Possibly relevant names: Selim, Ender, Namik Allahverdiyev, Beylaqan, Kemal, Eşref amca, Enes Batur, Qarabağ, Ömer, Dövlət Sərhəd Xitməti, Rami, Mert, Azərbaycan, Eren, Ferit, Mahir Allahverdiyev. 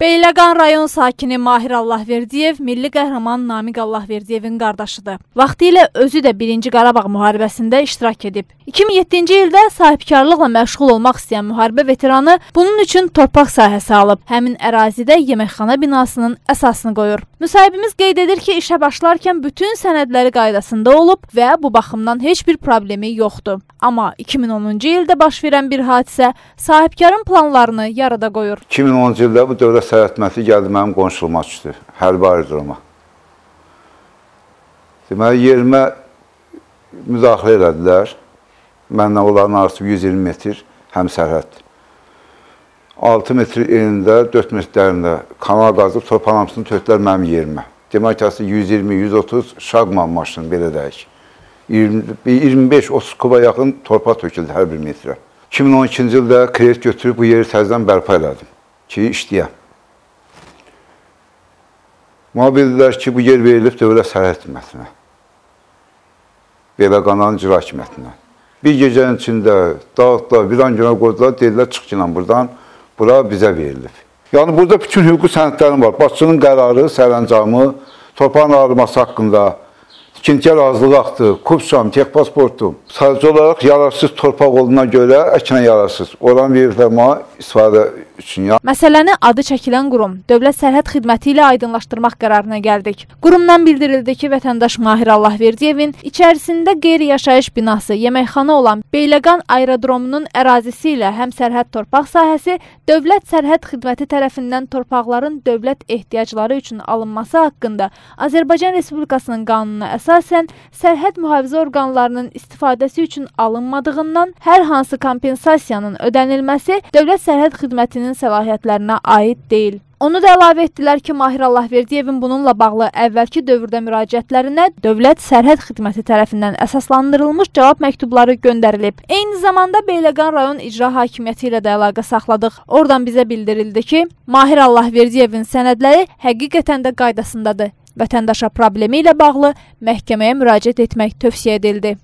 Beylaqan rayon sakini Mahir Allahverdiyev, milli qəhrəman Namik Allahverdiyevin qardaşıdır. Vaxtilə özü də 1-ci Qarabağ müharibəsində iştirak edib. 2007-ci ildə sahibkarlıqla məşğul olmaq istəyən müharibə veteranı bunun üçün torpaq sahəsi alıb. Həmin ərazidə yeməkxana binasının əsasını qoyur. Müsahibimiz qeyd edir ki, işə başlarkən bütün sənədləri qaydasında olub və bu baxımdan heç bir problemi yoxdur. Amma 2010-cu ildə baş verən bir hadisə sahibkarın planlarını yarıda qoyur. 2010-cu ildə bu Dövlət Sərhəd Xitməti gəldi mənim qonşuluma düşdü, hərbi aerodroma. Deməli, yerimə müdaxilə elədilər. Mənlə onların arası 120 metr həmsərhəddir. 6 metr enində, 4 metr dərində kanal qazıb, torpağın hamısını tökdülər mənim yerimə. Demək ki, 120-130 şaqman maşını belə deyək. 25-30 kuba yaxın torpaq töküldü hər bir metrə. 2012-ci ildə kredit götürüb bu yeri təzədən bərpa elədim ki, işləyəm. Mənə bildilər ki, bu yer verilib Dövlət Sərhəd Xitmətinə, Beylaqanın icra hakimiyyətinə. Bir gecənin içində dağıtdılar, bir an günə qoydular, dedilər, çıx gələn buradan, bura bizə verilib. Yəni, burada bütün hüquqi sənədlərim var. Başçının qərarı, sərəncamı, torpağın ayrılması haqqında, tikintiyə razılıq haqqı, kupçam, tek pasportum. Sadəcə olaraq yararsız torpaq olduğuna görə əkinə yararsız. Oran verirlər mənə istifadə üçün. Məsələni adı çəkilən qurum Dövlət Sərhəd Xidməti ilə aydınlaşdırmaq qərarına gəldik. Qurumdan bildirildi ki, vətəndaş Mahir Allahverdiyevin içərisində qeyri-yaşayış binası, yeməkxana olan Beylaqan aerodromunun ərazisi ilə həm sərhəd torpaq sahəsi, Dövlət Sərhəd Xidməti tərəfindən torpaqların dövlət ehtiyacları üçün alınması haqqında Azərbaycan Respublikasının qanununa əsasən, sərhəd mühafizə orqanlarının istifadəsi üçün alınmadığından hər hansı kompensasiyanın ödənilməsi Dövlət Sərhəd Xidmətinin səlahiyyətlərinə aid deyil. Onu da əlavə etdilər ki, Mahir Allahverdiyevin bununla bağlı əvvəlki dövrdə müraciətlərinə Dövlət Sərhəd Xitməti tərəfindən əsaslandırılmış cavab məktubları göndərilib. Eyni zamanda Beylaqan rayon icra hakimiyyəti ilə də əlaqə saxladıq. Oradan bizə bildirildi ki, Mahir Allahverdiyevin sənədləri həqiqətən də qaydasındadır. Vətəndaşa problemi ilə bağlı məhkəməyə müraciət etmək tövsiyə edildi.